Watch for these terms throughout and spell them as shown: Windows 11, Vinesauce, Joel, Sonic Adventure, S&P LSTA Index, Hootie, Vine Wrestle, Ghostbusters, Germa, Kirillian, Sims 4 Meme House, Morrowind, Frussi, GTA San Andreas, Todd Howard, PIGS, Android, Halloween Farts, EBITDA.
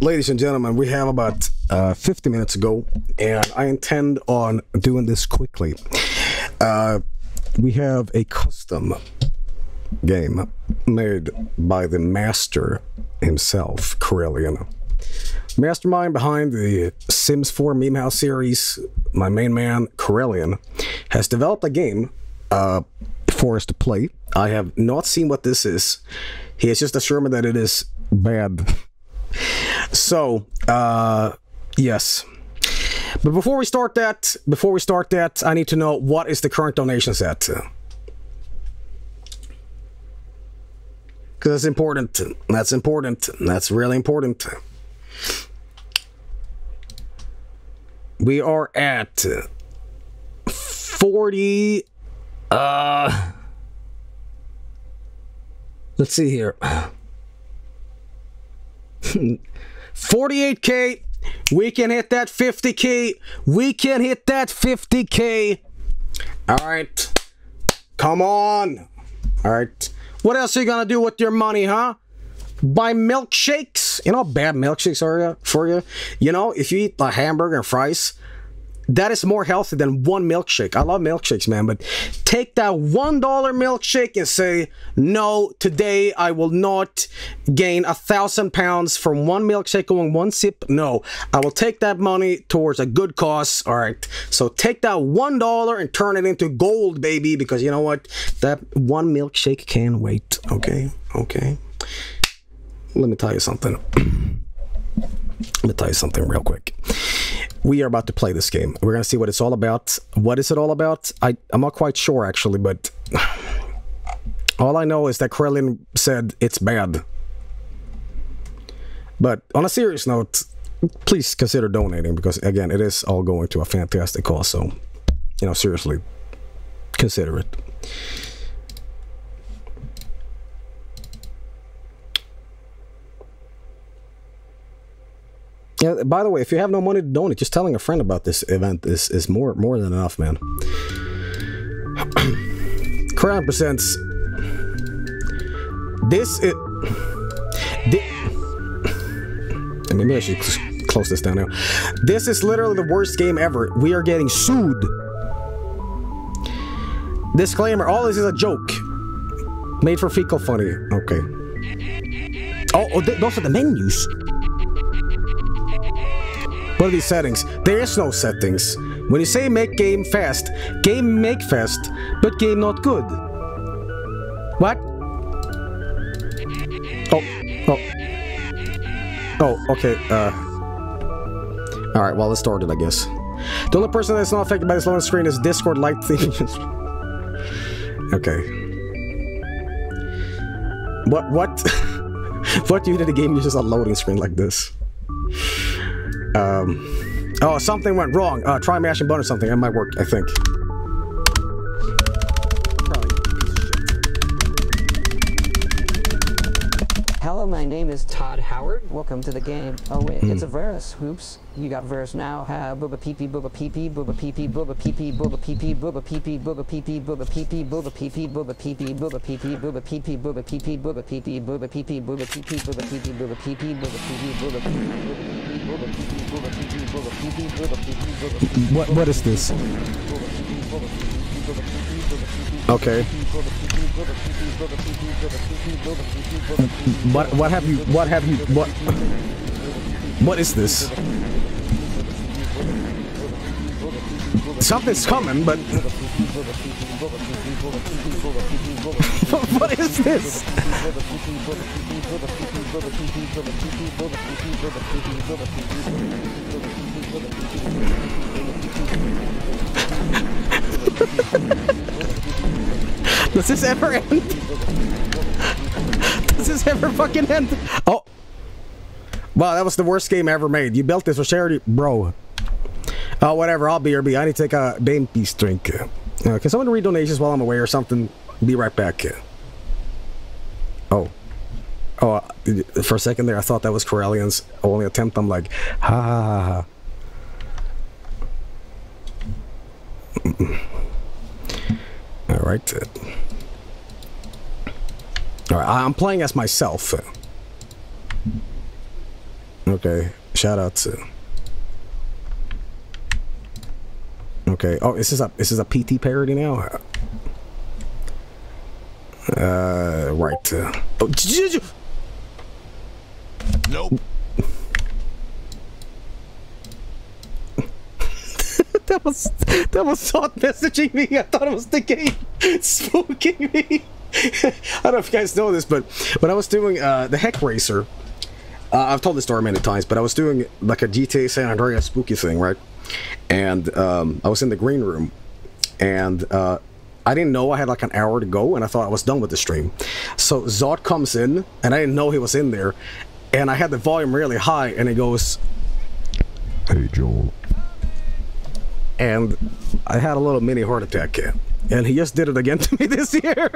Ladies and gentlemen, we have about 50 minutes ago, and I intend on doing this quickly. We have a custom game made by the master himself, Kirillian, mastermind behind the Sims 4 Meme House series. My main man, Kirillian, has developed a game for us to play. I have not seen what this is. He has just assured me that it is bad. So, yes. But before we start that, I need to know what is the current donations at. Because that's important. That's important. That's really important. We are at 40. Let's see here. 48K. We can hit that 50K. We can hit that 50K. All right. Come on. All right. What else are you going to do with your money, huh? Buy milkshakes? You know how bad milkshakes are for you? You know, if you eat a hamburger and fries, that is more healthy than one milkshake. I love milkshakes, man, but take that $1 milkshake and say, no, today I will not gain 1,000 pounds from one milkshake on one sip. No, I will take that money towards a good cause. All right, so take that $1 and turn it into gold, baby, because you know what? That one milkshake can wait, okay? Okay. Let me tell you something. Let me tell you something real quick. We are about to play this game. We're going to see what it's all about. What is it all about? I'm not quite sure, actually, but all I know is that Kirillian said it's bad. But on a serious note, please consider donating, because, again, it is all going to a fantastic cause. So, you know, seriously, consider it. Yeah, by the way, if you have no money to donate, just telling a friend about this event is more than enough, man. Crown presents this. Maybe I should close this down now. This is literally the worst game ever. We are getting sued. Disclaimer: all this is a joke made for fecal funny. Okay. Oh, those are the menus. What are these settings? There is no settings. When you say make game make fast, but game not good. What? Oh, oh. Oh, okay, alright, well, let's start it, I guess. The only person that's not affected by this loading screen is Discord light thing. Okay. What? What unit of the game uses a loading screen like this? Oh, something went wrong. Try mashing button or something. It might work, I think. Hello, my name is Todd Howard. Welcome to the game. Oh, wait, it's a verse. Oops. You got verse now. Booba peepee, booba peepee, booba peepee, booba peepee, booba peepee, booba peepee, booba peepee, booba peepee, booba peepee, booba peepee, booba peepee, booba peepee, booba peepee, booba peepee, booba peepee, booba peepee, booba peepee, booba peepee, booba peepee, booba peepee. What is this? Okay. What is this? Something's coming, but what is this? Does this ever end? Does this ever fucking end? Oh. Wow, that was the worst game ever made. You built this for charity, bro. Oh, whatever, I'll BRB. I need to take a Bane Peace drink. Can someone read donations while I'm away or something? Be right back. Oh. Oh, for a second there, I thought that was Kirillian's only attempt. I'm like, ha ha ha ha. Alright. Alright, I'm playing as myself. Okay, shout out to. Okay. Oh, this is a PT parody now. Right. Oh, did you? Nope. that was Todd messaging me. I thought it was the game spooking me. I don't know if you guys know this, but when I was doing the Heck Racer, I've told this story many times, but I was doing like a GTA San Andreas spooky thing, right? And I was in the green room, and I didn't know I had like an hour to go, and I thought I was done with the stream. So Zod comes in, and I didn't know he was in there, and I had the volume really high, and he goes, "Hey, Joel." And I had a little mini heart attack, and he just did it again to me this year.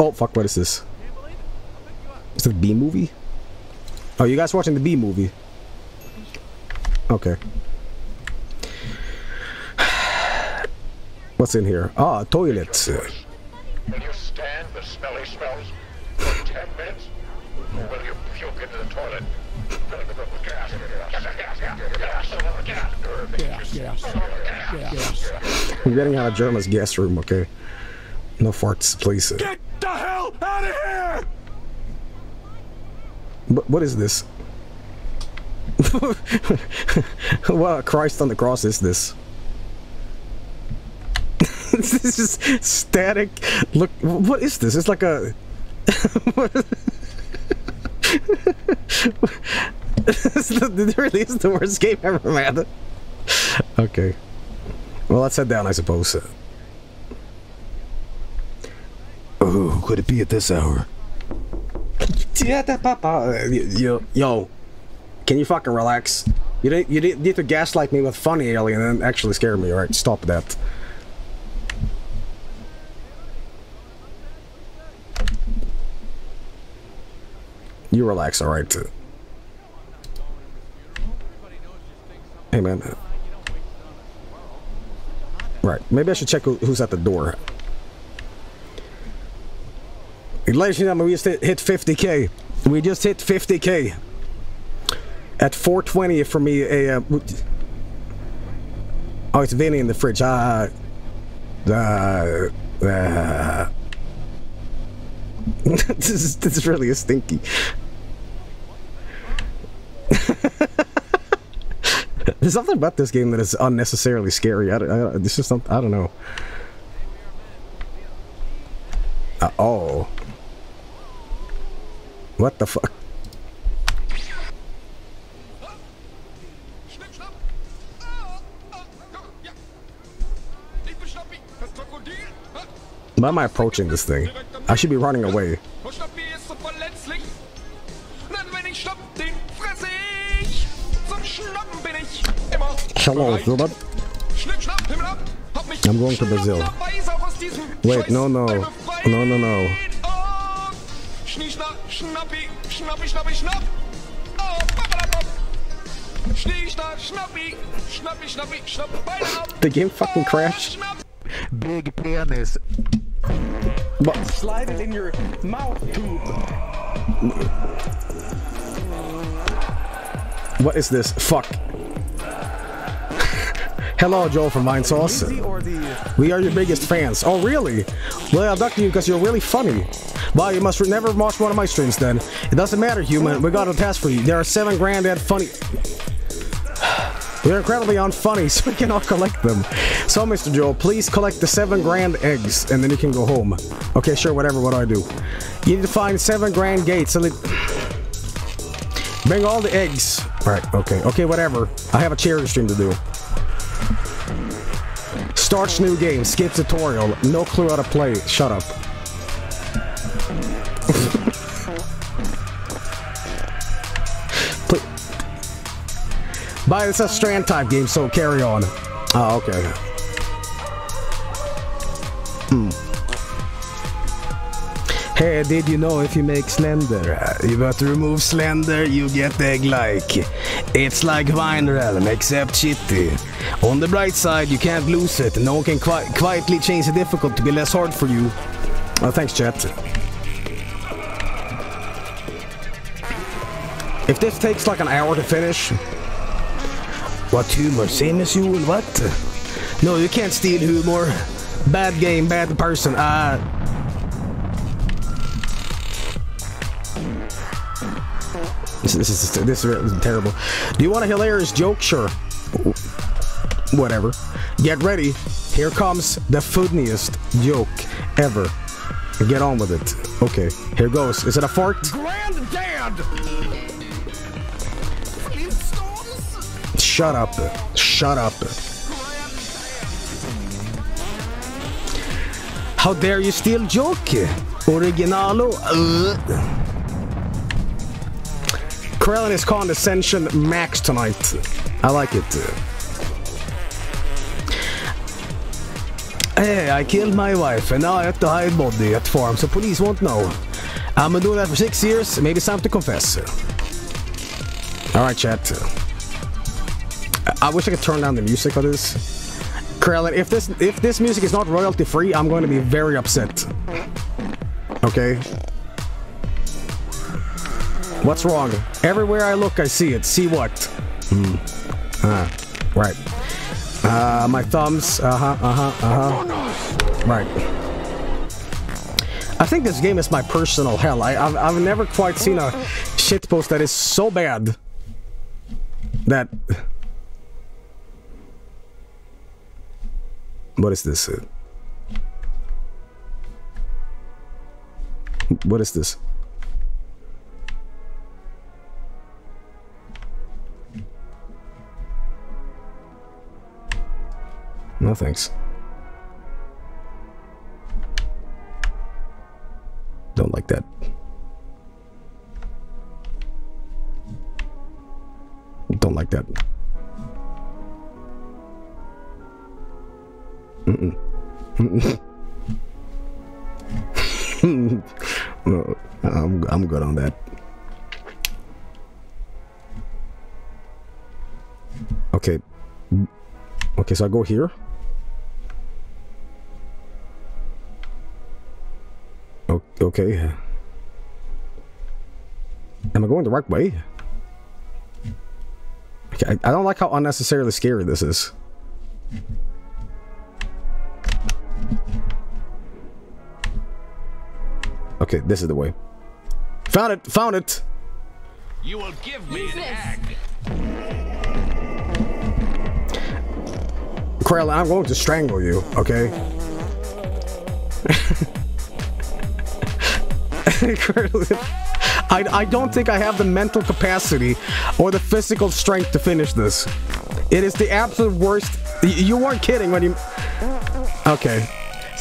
Oh, fuck, what is this? Is it the B-movie? Oh, you guys watching the B-movie? Okay. What's in here? Ah, toilets. Will you stand the smelly smells for 10 minutes? Or will you puke into the toilet? I'm getting out of German's guest room, okay? No farts, please. Get the hell out of here! But what is this? What Christ on the cross is this? This is static. Look, what is this? It's like a. It really is the worst game ever, man. Okay. Well, let's head down, I suppose. Oh, could it be at this hour? Yo, can you fucking relax? You didn't need to gaslight me with funny alien and actually scare me, alright? Stop that. You relax, alright? Hey, man. Right, maybe I should check who's at the door. Ladies and gentlemen, we just hit 50K. We just hit 50K. At 420 for me a... oh, it's Vinny in the fridge. This really is stinky. There's something about this game that is unnecessarily scary. This is something... I don't know. Oh. What the fuck? Why am I approaching this thing? I should be running away. Hello, Robert. I'm going to Brazil. Wait, no. The game fucking crashed. Big penis. But slide it in your mouth tube. What is this? Fuck. Hello, Joel from Vinesauce. We are your biggest fans. Oh, really? Well, I abducted you because you're really funny. Well, you must never watch one of my streams then. It doesn't matter, human. We got a task for you. There are 7 granddad funny... We're incredibly unfunny, so we cannot collect them. So, Mr. Joel, please collect the 7 grand eggs, and then you can go home. Okay, sure, whatever, what do I do? You need to find 7 grand gates, and bring all the eggs. Alright, okay, whatever. I have a charity stream to do. Starts new game, skip tutorial, no clue how to play, shut up. But it's a strand type game, so carry on. Oh, okay. Hey, did you know if you make Slender, you got to remove Slender, you get egg-like. It's like Vine Realm, except shitty. On the bright side, you can't lose it. No one can quietly change the difficult to be less hard for you. Oh, thanks, chat. If this takes like an hour to finish... What humor? Same as you and what? No, you can't steal humor. Bad game, bad person. This is terrible. Do you want a hilarious joke? Sure. Whatever. Get ready. Here comes the funniest joke ever. Get on with it. Okay, here goes. Is it a fart? Granddad! Shut up. Shut up. How dare you steal joke? Originalo. Kirillian is condescension max tonight. I like it. Hey, I killed my wife and now I have to hide body at farm so police won't know. I've been doing that for 6 years, maybe it's time to confess. Alright chat. I wish I could turn down the music for this. Kirillian, if this music is not royalty free, I'm going to be very upset. Okay? What's wrong? Everywhere I look, I see it. See what? Right. My thumbs. Right. I think this game is my personal hell. I've never quite seen a shitpost that is so bad that... What is this? What is this? No thanks. Don't like that. Don't like that. Mm-mm. No, I'm good on that. Okay. Okay, so I go here. Okay. Am I going the right way? Okay, I don't like how unnecessarily scary this is. Okay, this is the way. Found it! Found it! You will give me an egg. Kirillian, I'm going to strangle you, okay? I don't think I have the mental capacity or the physical strength to finish this. It is the absolute worst. You weren't kidding when you... Okay.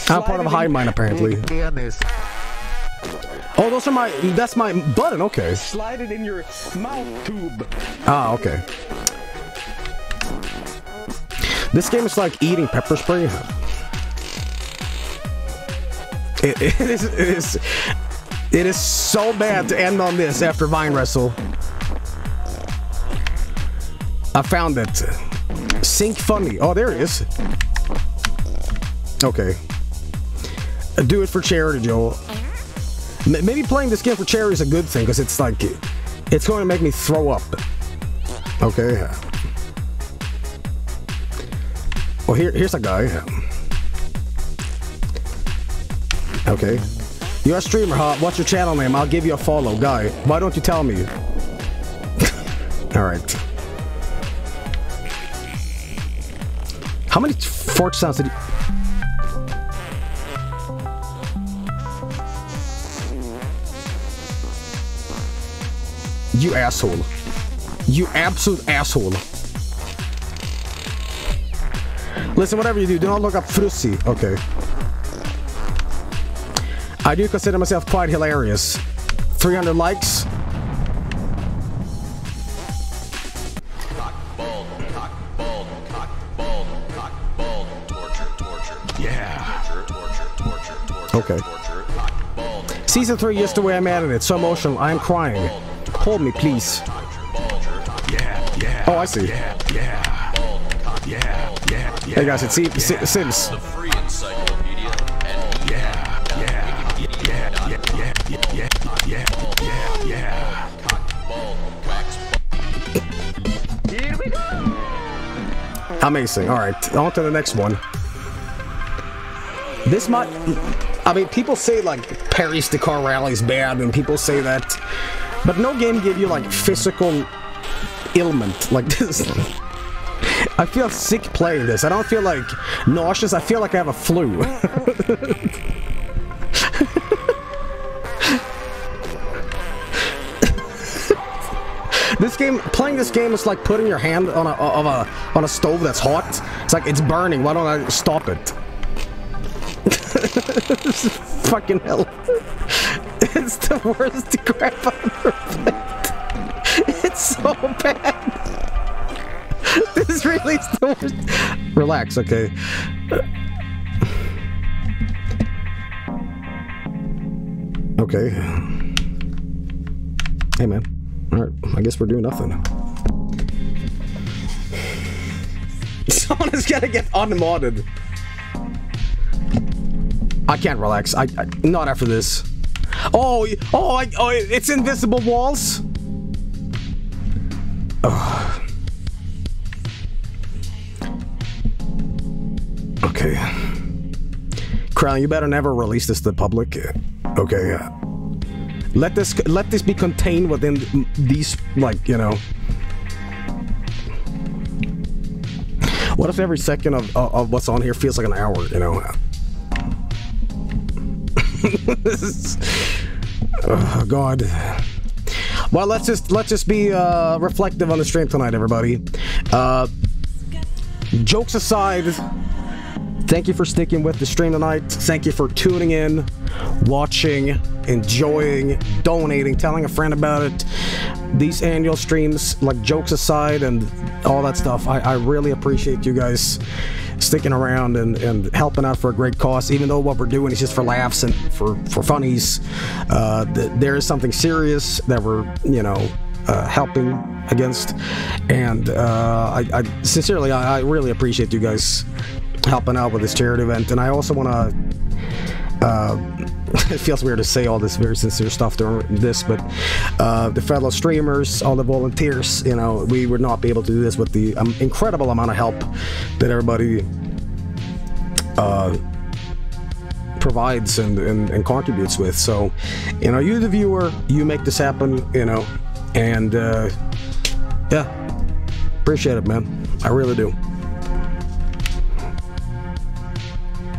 I'm part of a hive mind, apparently. Oh, those are my... That's my button, okay. Slide it in your mouth tube. Ah, okay. This game is like eating pepper spray. It is so bad to end on this after Vine Wrestle. I found it. Sync funny. Oh, there it is. Okay. Do it for charity, Joel. Maybe playing this game for charity is a good thing because it's like, it's going to make me throw up. Okay. Oh, here's a guy. Okay. You're a streamer, huh? What's your channel name? I'll give you a follow. Guy, why don't you tell me? Alright. How many fart sounds did you... You asshole. You absolute asshole. Listen, whatever you do, do not look up Frussi. Okay. I do consider myself quite hilarious. 300 likes. Okay. Season 3, just the way I'm at it. So emotional, I am crying. Hold me, please. Oh, I see. Hey guys, it's Sims. Amazing. All right, on to the next one. This mod, I mean, people say like Paris Dakar Rally is bad, and people say that, but no game gave you like physical ailment like this. I feel sick playing this. I don't feel like nauseous. I feel like I have a flu. This game, playing this game is like putting your hand on a stove that's hot. It's like, it's burning. Why don't I stop it? This is fucking hell. It's the worst crap I've ever played. It's so bad. This really is the worst. Relax, okay. Okay. Hey, man. Alright, I guess we're doing nothing. Someone is gonna get unmodded. I can't relax. I not after this. Oh, it's invisible walls. Ugh. Okay. Kirillian, you better never release this to the public. Okay. Let this be contained within these, like, you know. What if every second of what's on here feels like an hour, you know? This is, oh God. Well, let's just be reflective on the stream tonight, everybody. Jokes aside, thank you for sticking with the stream tonight. Thank you for tuning in, watching, enjoying, donating, telling a friend about it. These annual streams, like, jokes aside and all that stuff, I really appreciate you guys sticking around and helping out for a great cause, even though what we're doing is just for laughs and for funnies. There is something serious that we're, you know, helping against, and I sincerely, I really appreciate you guys helping out with this charity event. And I also want to, it feels weird to say all this very sincere stuff during this, but the fellow streamers, all the volunteers, you know, we would not be able to do this with the incredible amount of help that everybody provides and contributes with. So, you know, you the viewer, you make this happen, you know, and yeah, appreciate it, man. I really do.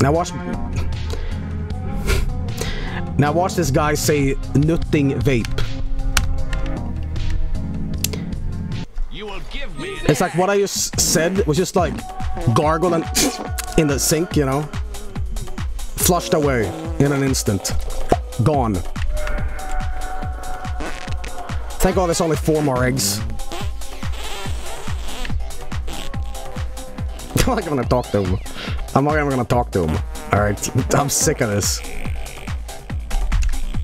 Now watch this guy say nothing vape. You will give me. It's like what I just said was just like gargled and in the sink, you know. Flushed away in an instant. Gone. Thank God there's only 4 more eggs. I'm not gonna talk to him. I'm not even gonna talk to him. Alright, I'm sick of this.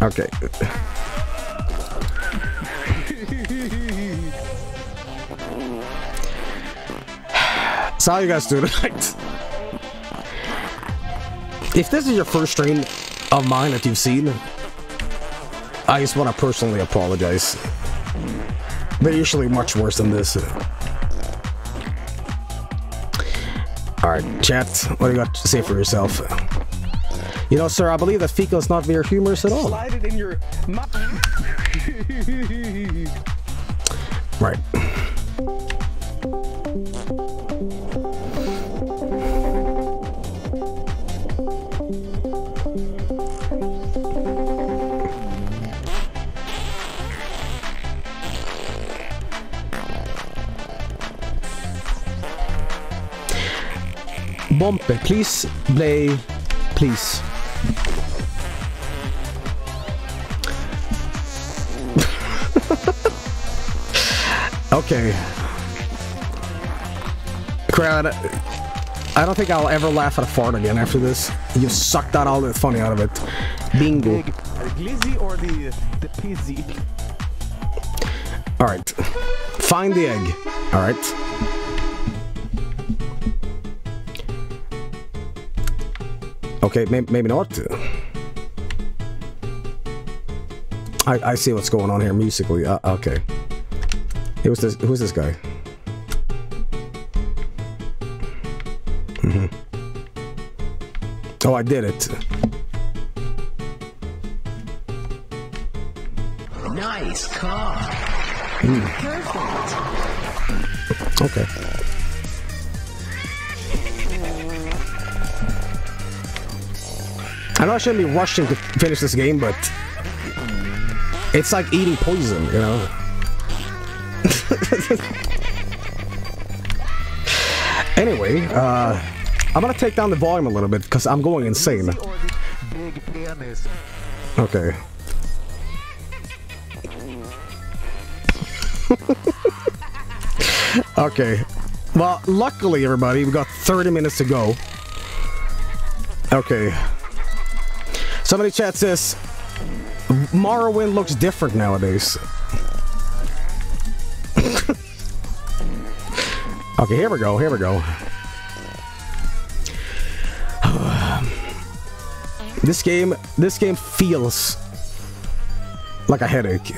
Okay. So how you guys do tonight? If this is your first stream of mine that you've seen, I just want to personally apologize. They're usually much worse than this. Alright, chat, what do you got to say for yourself? You know, sir, I believe that fecal is not very humorous at all. Slide it in your mouth. Right. Bompe, please play, please. Okay. Crowd, I don't think I'll ever laugh at a fart again after this. You sucked out all the funny out of it. Bingo. The glizzy or the pizzy? Alright. Find the egg. Alright. Okay, maybe not. I see what's going on here musically. Okay. Who's this guy? Oh, I did it. Nice car. Perfect. Okay. I know I shouldn't be rushing to finish this game, but it's like eating poison, you know? Anyway, I'm gonna take down the volume a little bit because I'm going insane. Okay. Okay. Well, luckily, everybody, we've got 30 minutes to go. Okay. Somebody chat says, Morrowind looks different nowadays. Okay, here we go, here we go. This game feels like a headache.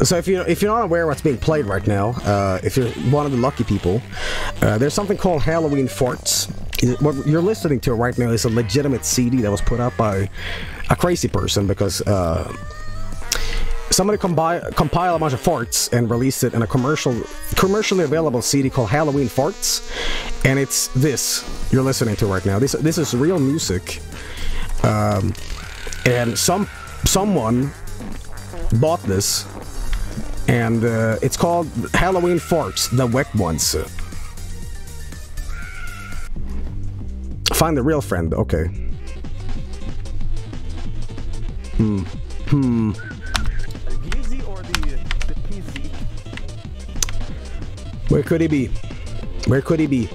So if you're not aware of what's being played right now, if you're one of the lucky people, there's something called Halloween Farts. What you're listening to right now is a legitimate CD that was put out by a crazy person because somebody compiled a bunch of farts and released it in a commercially available CD called Halloween Farts, and it's this you're listening to right now. This is real music, and someone bought this. And it's called Halloween Farts, the Wet Ones. Find the real friend, okay. Where could he be? Where could he be?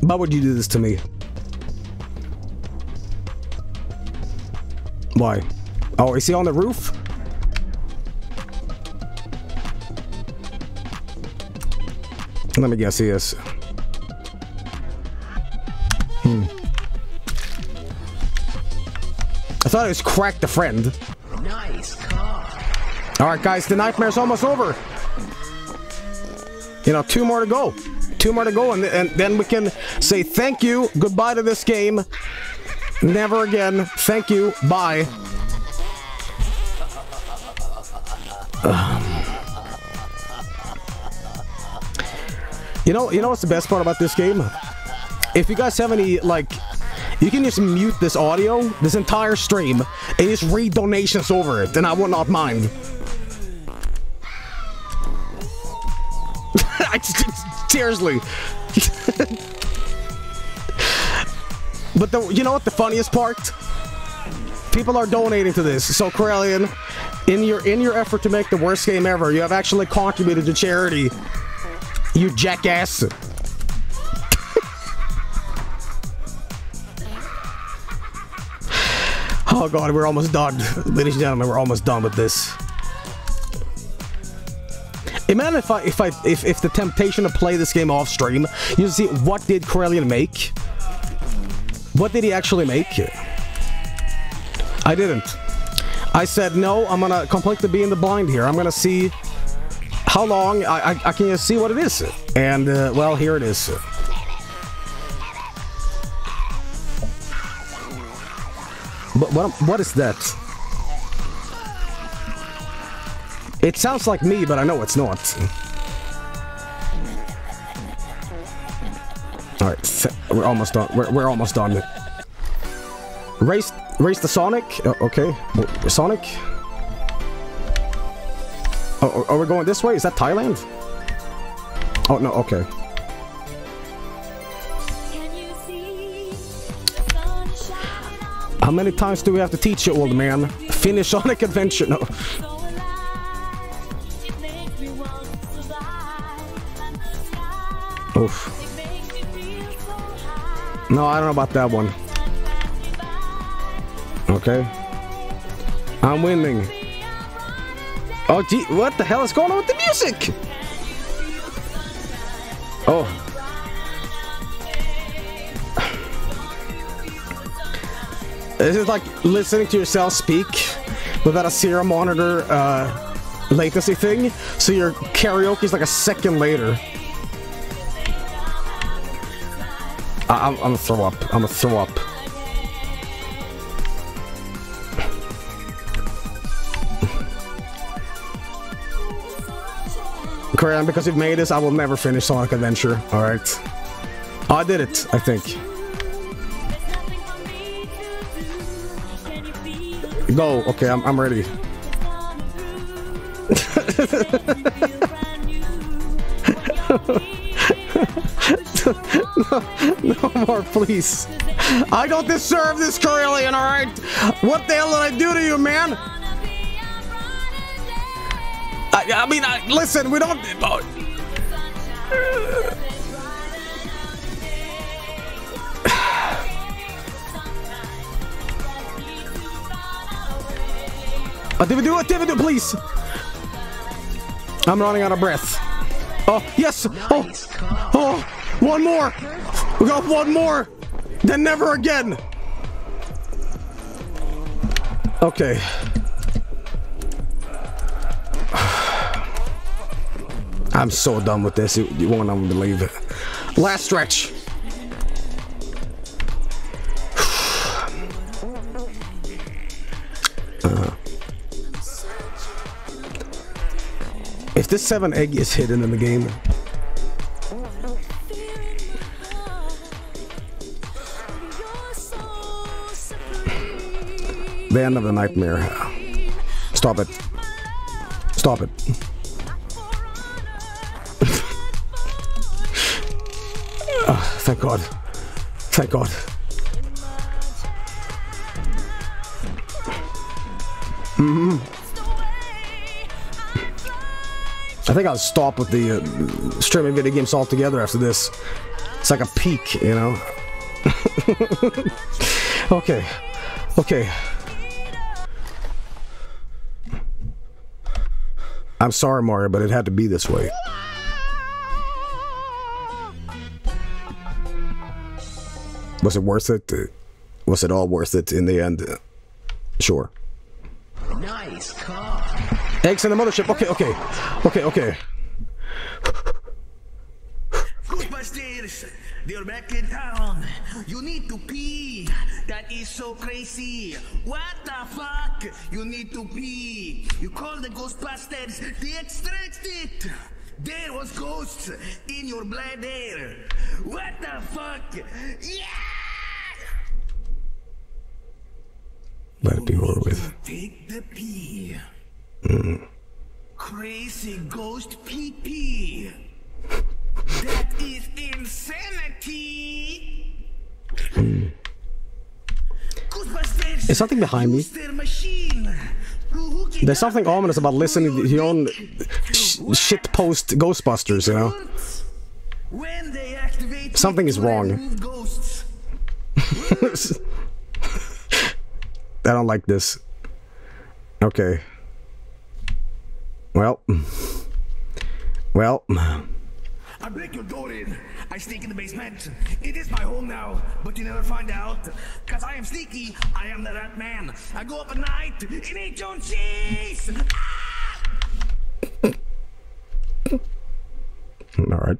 Why would you do this to me? Why? Oh, is he on the roof? Let me guess, he is. I thought it was cracked a friend. Nice car. All right, guys, the nightmare's almost over. You know, two more to go. Two more to go, and then we can say thank you, goodbye to this game, never again, thank you, bye. You know what's the best part about this game? If you guys have any, like, you can just mute this audio, this entire stream, and just read donations over it, and I will not mind. Seriously. But you know what the funniest part? People are donating to this. So Kirillian, in your effort to make the worst game ever, you have actually contributed to charity. You jackass. Oh god, we're almost done. Ladies and gentlemen, we're almost done with this. Imagine if the temptation to play this game off stream, you see what did Kirillian make? What did he actually make? I didn't. I said no. I'm gonna completely be in the blind here. I'm gonna see how long I can just see what it is. And well, here it is. But what is that? It sounds like me, but I know it's not. All right, we're almost done. We're almost done. Race the Sonic. Oh, okay, Sonic. Oh, are we going this way? Is that Thailand? Oh no. Okay. How many times do we have to teach you, old man? Finish Sonic Adventure. No. Oof. No, I don't know about that one. Okay. I'm winning. Oh, gee, what the hell is going on with the music? Oh. This is like listening to yourself speak without a serial monitor latency thing, so your karaoke is like a second later. I'm gonna throw up. I'm gonna throw up. Kirillian, because you've made this, I will never finish Sonic Adventure. Alright. I did it, I think. Go. Okay, I'm ready. No more, please. I don't deserve this, Kirillian, alright? What the hell did I do to you, man? I mean, listen, we don't... Did we do it? Please! I'm running out of breath. Oh, yes! Oh! Oh! One more! We got one more! Then never again! Okay. I'm so done with this, you won't even believe it. Last stretch. If this 7 egg is hidden in the game. The end of the nightmare. Stop it. Stop it. Oh, thank God. Thank God. Mm-hmm. I think I'll stop with the streaming video games altogether after this. It's like a peak, you know? Okay. Okay. I'm sorry, Mario, but it had to be this way. Was it worth it? Was it all worth it in the end? Sure. Nice car. Eggs in the mothership. Okay, okay. Okay, okay. Ghostbusters, they're back in town. You need to pee. That is so crazy. What the fuck? You need to pee. You call the Ghostbusters. They extract it. There was ghosts in your blood air. What the fuck? Yeah! Let it be over with. Take the pee. Mm. Crazy ghost pee pee. That is insanity. Mm. Is something behind me? There's something ominous about listening to your own shit post Ghostbusters, you know? Something is wrong. I don't like this. Okay. Well. Well. I break your door in. I sneak in the basement. It is my home now, but you never find out. Cause I am sneaky. I am the rat man. I go up at night and eat your cheese. Alright.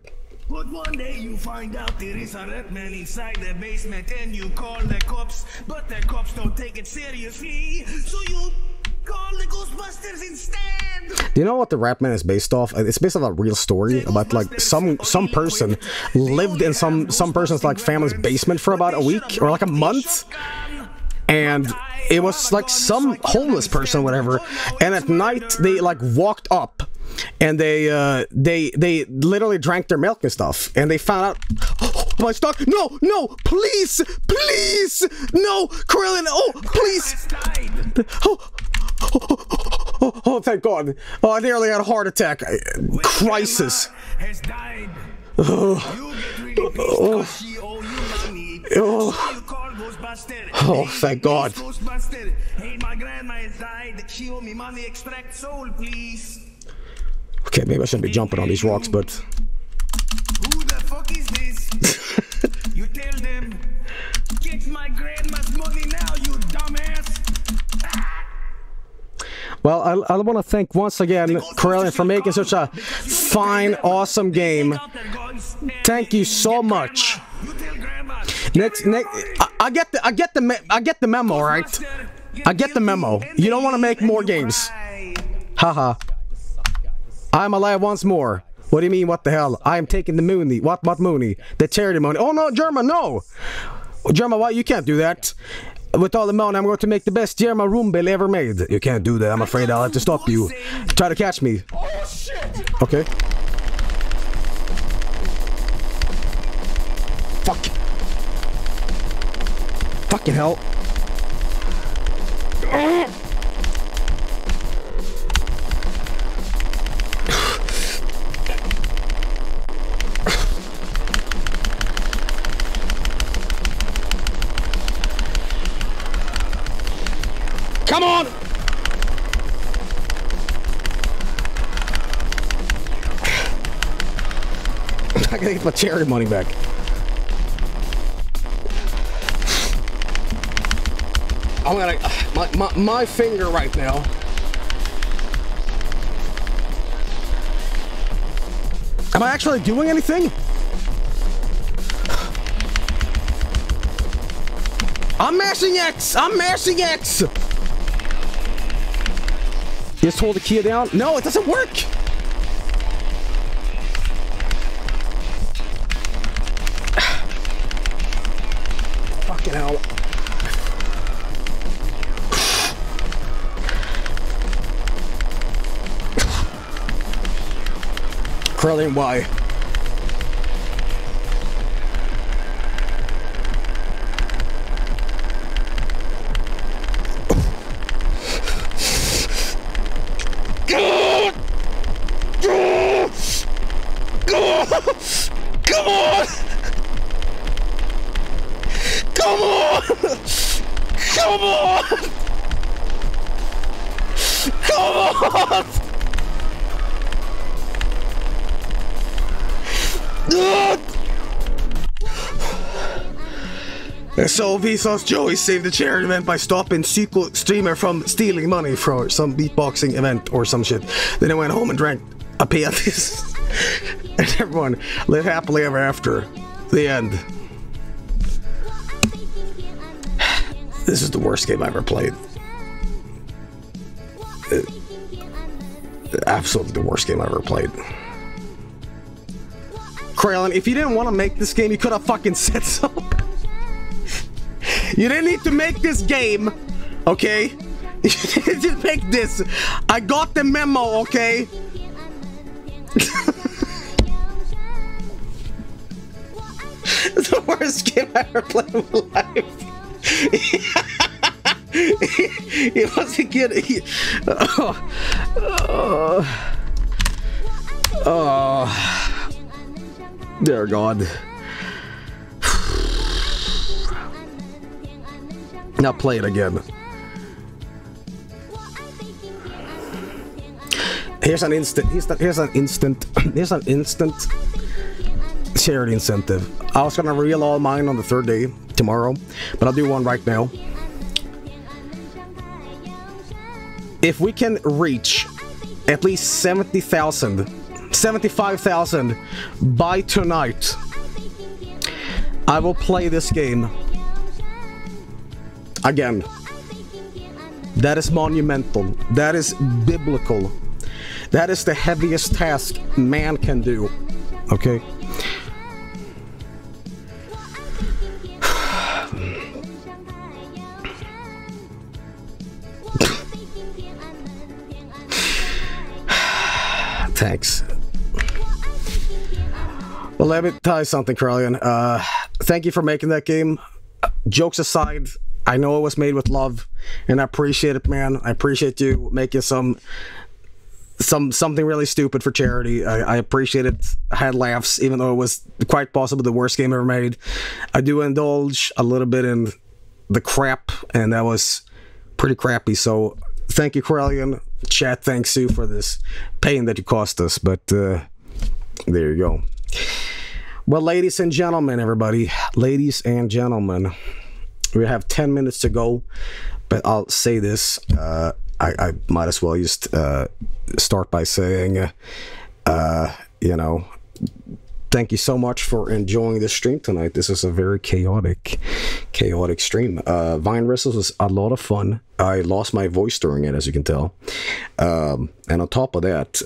But one day you find out there is a rat man inside the basement and you call the cops, but the cops don't take it seriously. So you call the Ghostbusters instead. Do you know what the Rat Man is based off? It's based off a real story about like some person lived in some person's like family's basement for about a week or like a month, and it was like some homeless person, whatever. And at night they like walked up, and they literally drank their milk and stuff, and they found out. Oh, my stock! No, no! Please, please, no, Kirillian! Oh, please! Oh. Oh, thank God. Oh, I nearly had a heart attack. Crisis. Oh, thank God. Okay, maybe I shouldn't be jumping on these rocks, but... Who the fuck is this? You tell them, get my grandma's money now, you dumb. Well, I want to thank once again Kirillian for making such a fine, awesome game. Thank you so much. I get the memo, right? I get the memo. You don't want to make more games. Haha. I'm alive once more. What do you mean? What the hell? I am taking the Mooney. What Mooney? The charity money. Oh no, Germa, no. Germa, why you can't do that? With all the money, I'm going to make the best Germa Rumble ever made. You can't do that. I'm afraid I'll have to stop you. Try to catch me. Okay. Fuck. Fucking hell. Come on! I gotta get my charity money back. I'm gonna my finger right now. Am I actually doing anything? I'm mashing X! I'm mashing X! Just hold the key down. No, it doesn't work. Fucking hell. Kirillian, why? Come on! Come on! Come on! Come on! So Vinesauce Joey saved the charity event by stopping sequel streamer from stealing money for some beatboxing event or some shit. Then I went home and drank a piatis. And everyone lived happily ever after. The end. This is the worst game I ever played. Absolutely the worst game I ever played. Kirillian, if you didn't want to make this game, you could have fucking said so. You didn't need to make this game, okay? You didn't just make this. I got the memo, okay? It's the worst game I ever played in my life. He wasn't good. Oh. Dear God. Now play it again. Here's an instant charity incentive. I was gonna reveal all mine on the third day tomorrow, but I'll do one right now. If we can reach at least 75,000 by tonight, I will play this game again. That is monumental. That is biblical. That is the heaviest task man can do. Okay. Thanks. Well, let me tell you something, Kirillian. Thank you for making that game. Jokes aside, I know it was made with love, and I appreciate it, man. I appreciate you making something really stupid for charity. I appreciate it. I had laughs, even though it was quite possibly the worst game ever made. I do indulge a little bit in the crap, and that was pretty crappy, so thank you, Kirillian. Chat, thanks you for this pain that you cost us, but there you go. Well, ladies and gentlemen, everybody, ladies and gentlemen, we have 10 minutes to go, but I'll say this, I might as well just start by saying, you know, thank you so much for enjoying this stream tonight. This is a very chaotic stream. Vine Wrestle was a lot of fun. I lost my voice during it, as you can tell. And on top of that,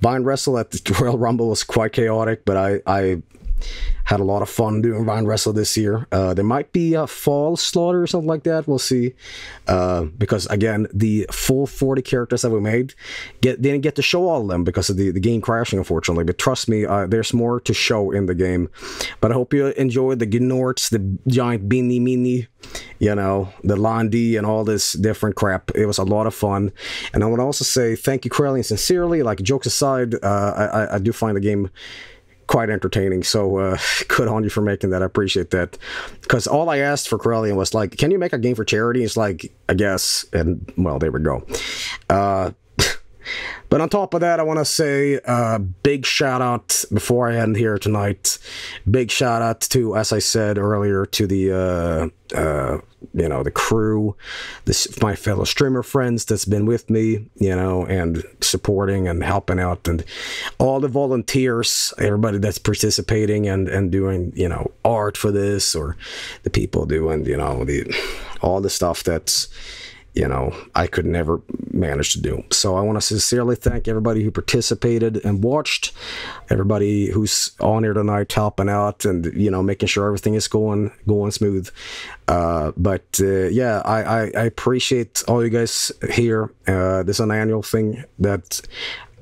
Vine Wrestle at the Royal Rumble was quite chaotic, but I had a lot of fun doing Vine Wrestle this year. There might be a fall slaughter or something like that. We'll see. Because, again, the full 40 characters that we made, didn't get to show all of them because of the game crashing, unfortunately. But trust me, there's more to show in the game. But I hope you enjoyed the Gnorts, the giant Beanie Meanie, you know, the Landy, and all this different crap. It was a lot of fun. And I want to also say thank you, Kirillian, sincerely. Like, jokes aside, I do find the game quite entertaining, so good on you for making that. I appreciate that, because all I asked for Kirillian was like, can you make a game for charity? It's like, I guess, and well, there we go. But on top of that, I want to say a big shout out before I end here tonight. Big shout out to, as I said earlier, to the you know, the crew, my fellow streamer friends that's been with me, you know, and supporting and helping out, and all the volunteers, everybody that's participating and doing, you know, art for this, or the people doing, you know, all the stuff that's, you know, I could never manage to do. So I want to sincerely thank everybody who participated and watched, everybody who's on here tonight helping out and, you know, making sure everything is going smooth. Yeah, I appreciate all you guys here. This is an annual thing that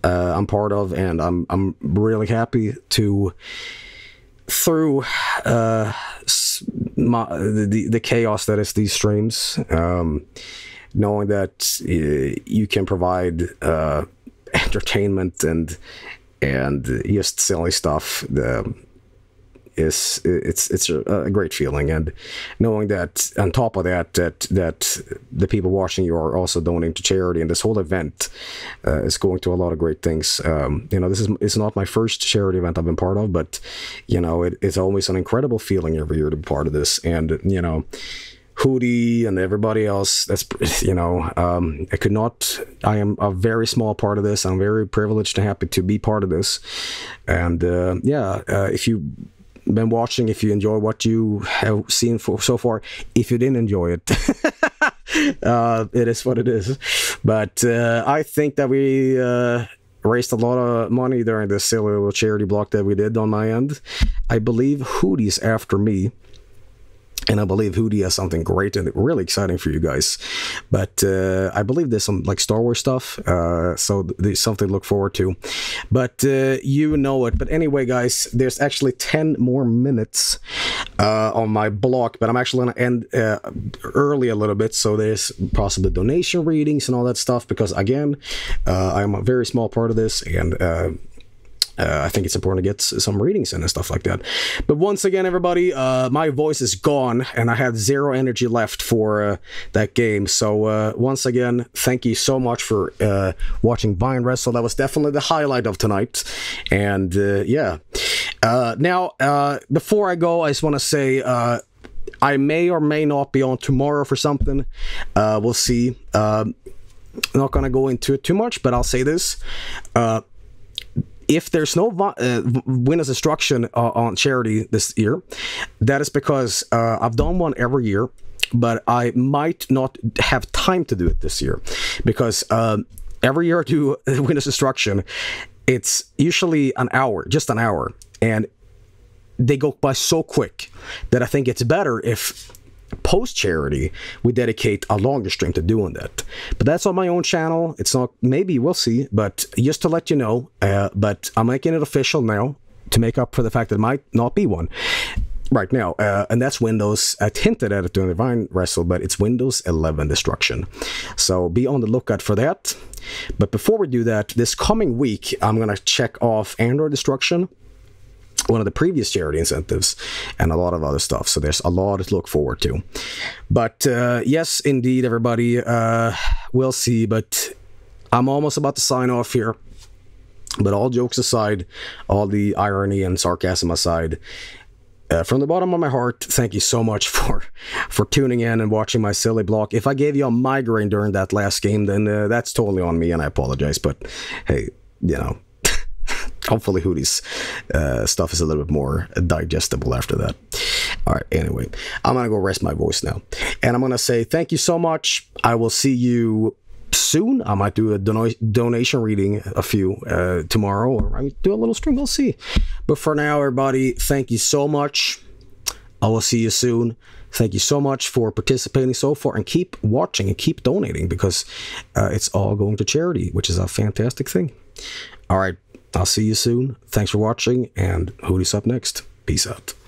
I'm part of, and I'm really happy to, through the chaos that is these streams, knowing that you can provide entertainment and just silly stuff, it's a great feeling. And knowing that on top of that, that the people watching you are also donating to charity, and this whole event is going to a lot of great things. You know, it's not my first charity event I've been part of, but you know, it's always an incredible feeling every year to be part of this. And you know, Hootie and everybody else, that's, you know, I could not, I am a very small part of this. I'm very privileged and happy to be part of this. And yeah, if you've been watching, if you enjoy what you have seen so far, if you didn't enjoy it, it is what it is. But I think that we raised a lot of money during this silly little charity block that we did on my end. I believe Hootie's after me, and I believe Hootie has something great and really exciting for you guys. But I believe there's some like Star Wars stuff, so there's something to look forward to. But you know it. But anyway, guys, there's actually 10 more minutes on my block, but I'm actually going to end early a little bit, so there's possibly donation readings and all that stuff, because again, I'm a very small part of this, and I think it's important to get some readings in and stuff like that. But once again, everybody, my voice is gone, and I have zero energy left for that game. So once again, thank you so much for watching Vine Wrestle. That was definitely the highlight of tonight. And yeah. Now, before I go, I just want to say I may or may not be on tomorrow for something. We'll see. I'm not going to go into it too much, but I'll say this. If there's no Windows instruction on charity this year, that is because I've done one every year, but I might not have time to do it this year, because every year I do Windows instruction, it's usually an hour, just an hour, and they go by so quick that I think it's better if post-charity we dedicate a longer stream to doing that. But that's on my own channel. It's not, maybe we'll see, but just to let you know, but I'm making it official now to make up for the fact that it might not be one right now, and that's Windows. I hinted at it during the Vine Wrestle, but it's Windows 11 destruction, so be on the lookout for that. But before we do that, this coming week I'm gonna check off Android destruction, one of the previous charity incentives, and a lot of other stuff. So there's a lot to look forward to. But yes, indeed, everybody, we'll see. But I'm almost about to sign off here. But all jokes aside, all the irony and sarcasm aside, From the bottom of my heart, thank you so much for tuning in and watching my silly block. If I gave you a migraine during that last game, then that's totally on me and I apologize. But hey, you know, hopefully Hootie's stuff is a little bit more digestible after that. All right, anyway, I'm going to go rest my voice now. And I'm going to say thank you so much. I will see you soon. I might do a donation reading a few tomorrow, or I might do a little stream. We'll see. But for now, everybody, thank you so much. I will see you soon. Thank you so much for participating so far, and keep watching and keep donating, because it's all going to charity, which is a fantastic thing. All right, I'll see you soon. Thanks for watching, and Hootie's up next. Peace out.